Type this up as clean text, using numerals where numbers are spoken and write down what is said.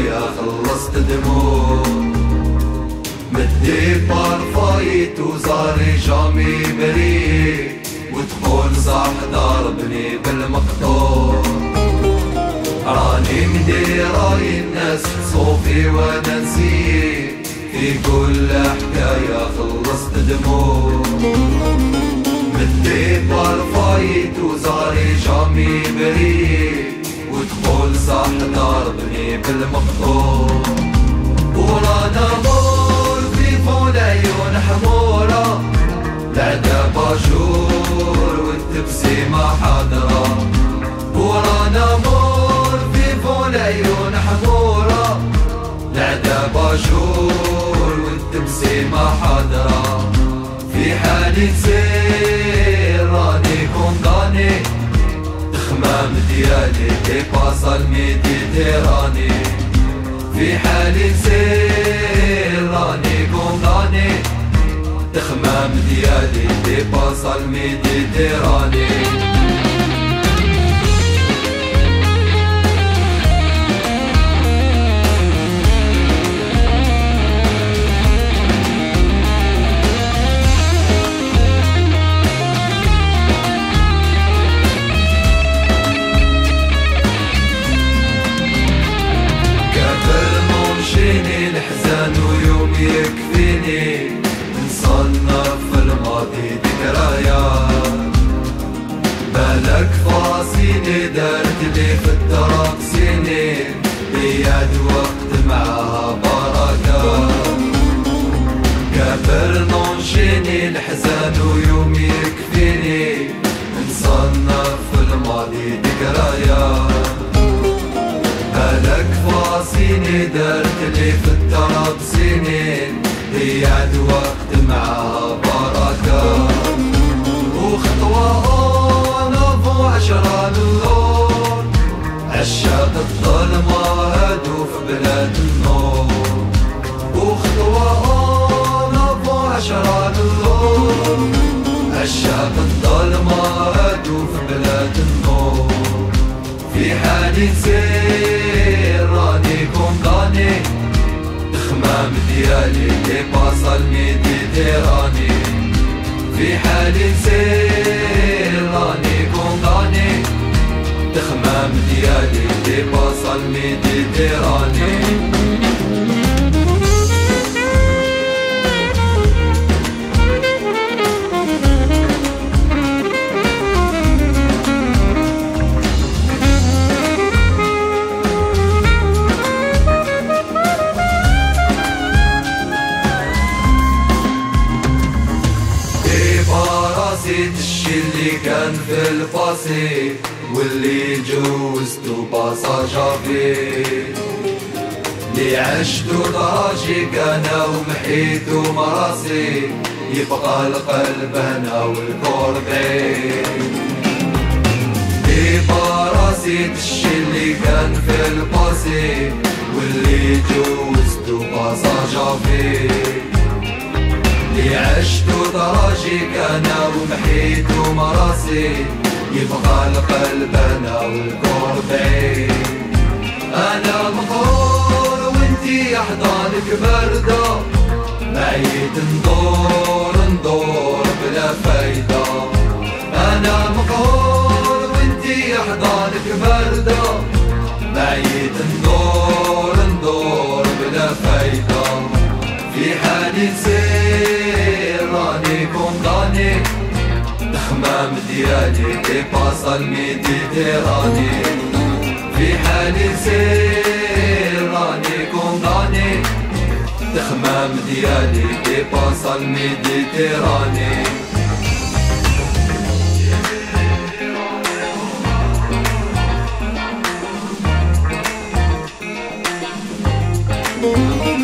يا خلصت دموع مدي بار فايت وزاري جامي بريء ودخول صح ضربني بالمقطوع راني مديراي الناس صوفي وانا نسيت في كل حكاية خلصت دموع مدي بار فايت وزاري جامي بريء ودخول صح ضربني بالمقطوع ورانا مور في فول عيون حمورة العدا باجور والتبسيمة حاضرة ورانا مور في فول عيون حمورة العدا باجور والتبسيمة حاضرة في حالي نسير راني كونداني دخمام ديالي كيباص الميديتيراني في حالي نسير راني كونداني دخمام ديالي كيباص الميديتيراني الحزان ويوم يكفيني نصنف في الماضي ذكريات بالك فاصيني دارت لي في التراب سنين بيد وقت معاها بركات كبر ننشيني الحزان ويوم يكفيني نصنف في الماضي ذكريات بالك فاصيني درت لي في التراب سنين ضيعت وقت معاها بركات وخطوة أنا فو عشرة اللون عشاق الظلمة هادو في بلاد النور وخطوة أنا فو عشرة اللون عشاق الظلمة هادو في بلاد النور في حالي نسير راني كونداني دخمام ديالي كيباص الميديتيراني في حالي نسير راني كونداني دخمام ديالي كيباص الميديتيراني الشي اللي كان في الفاصل واللي جوزتو باصا جافي اللي عشتو ضراجي انا ومحيتو مراسي يبقى القلب هنا والكوربي يبقى راسي الشي اللي كان في الفاصل واللي جوزتو باصا جافي اللي عشتو دراجيك انا ومحيتو مراسي يبقى القلب انا والكوربي انا مقهور وانتي احضانك بارده بعيد ندور ندور بلا فايده انا مقهور وانتي احضانك بارده بعيد ندور ندور بلا فايده في حالي نسير راني كونداني دخمام ديالي كيباص الميديتيراني في حالي نسير راني كونداني دخمام ديالي كيباص الميديتيراني